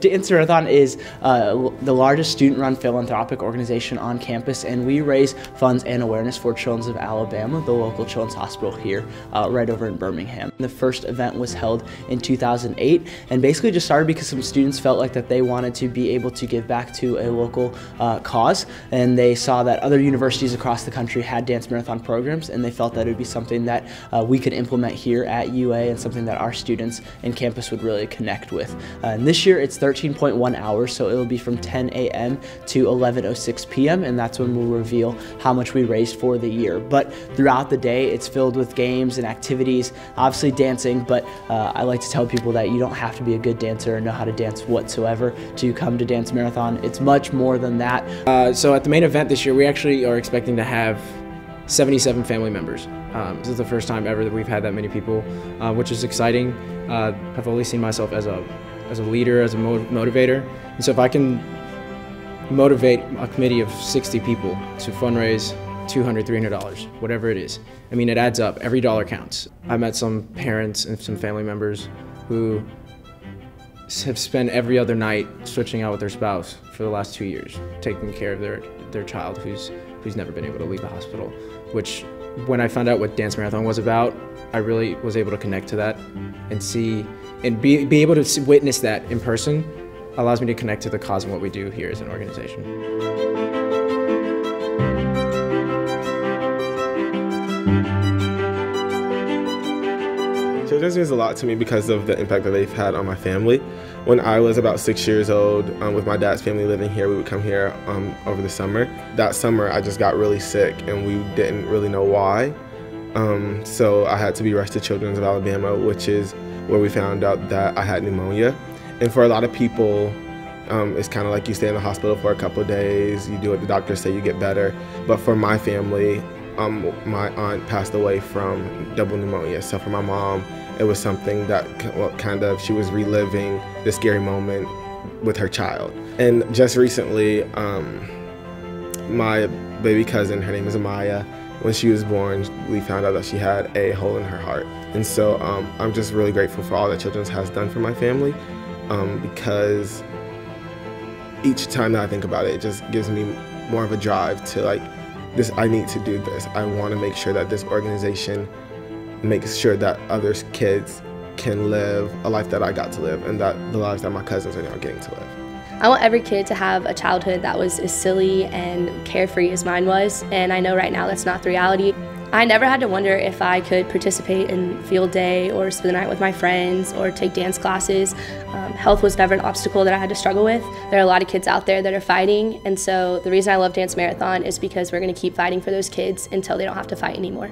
Dance Marathon is the largest student-run philanthropic organization on campus, and we raise funds and awareness for Children's of Alabama, the local children's hospital here, right over in Birmingham. The first event was held in 2008, and basically just started because some students felt like that they wanted to be able to give back to a local cause, and they saw that other universities across the country had Dance Marathon programs, and they felt that it would be something that we could implement here at UA and something that our students and campus would really connect with. And this year it's 13.1 hours, so it'll be from 10 a.m. to 11:06 p.m. and that's when we'll reveal how much we raised for the year. But throughout the day it's filled with games and activities, obviously dancing, but I like to tell people that you don't have to be a good dancer or know how to dance whatsoever to come to Dance Marathon. It's much more than that. So at the main event this year we actually are expecting to have 77 family members. This is the first time ever that we've had that many people, which is exciting. I've always seen myself as a leader, as a motivator. And so if I can motivate a committee of 60 people to fundraise $200, $300, whatever it is, I mean, it adds up. Every dollar counts. I met some parents and some family members who have spent every other night switching out with their spouse for the last 2 years, taking care of their child who's never been able to leave the hospital, which when I found out what Dance Marathon was about, I really was able to connect to that and see, and be able to witness that in person allows me to connect to the cause and what we do here as an organization. Children's means a lot to me because of the impact that they've had on my family. When I was about 6 years old, with my dad's family living here, we would come here over the summer. That summer, I just got really sick, and we didn't really know why. So I had to be rushed to Children's of Alabama, which is where we found out that I had pneumonia. And for a lot of people, it's kind of like you stay in the hospital for a couple of days, you do what the doctors say, you get better. But for my family, my aunt passed away from double pneumonia. So for my mom, it was something that she was reliving the scary moment with her child. And just recently, my baby cousin, her name is Amaya, when she was born, we found out that she had a hole in her heart. And so I'm just really grateful for all that Children's has done for my family, because each time that I think about it, it just gives me more of a drive to I need to do this. I want to make sure that this organization makes sure that other kids can live a life that I got to live, and that the lives that my cousins are now getting to live. I want every kid to have a childhood that was as silly and carefree as mine was, and I know right now that's not the reality. I never had to wonder if I could participate in field day or spend the night with my friends or take dance classes. Health was never an obstacle that I had to struggle with. There are a lot of kids out there that are fighting, and so the reason I love Dance Marathon is because we're going to keep fighting for those kids until they don't have to fight anymore.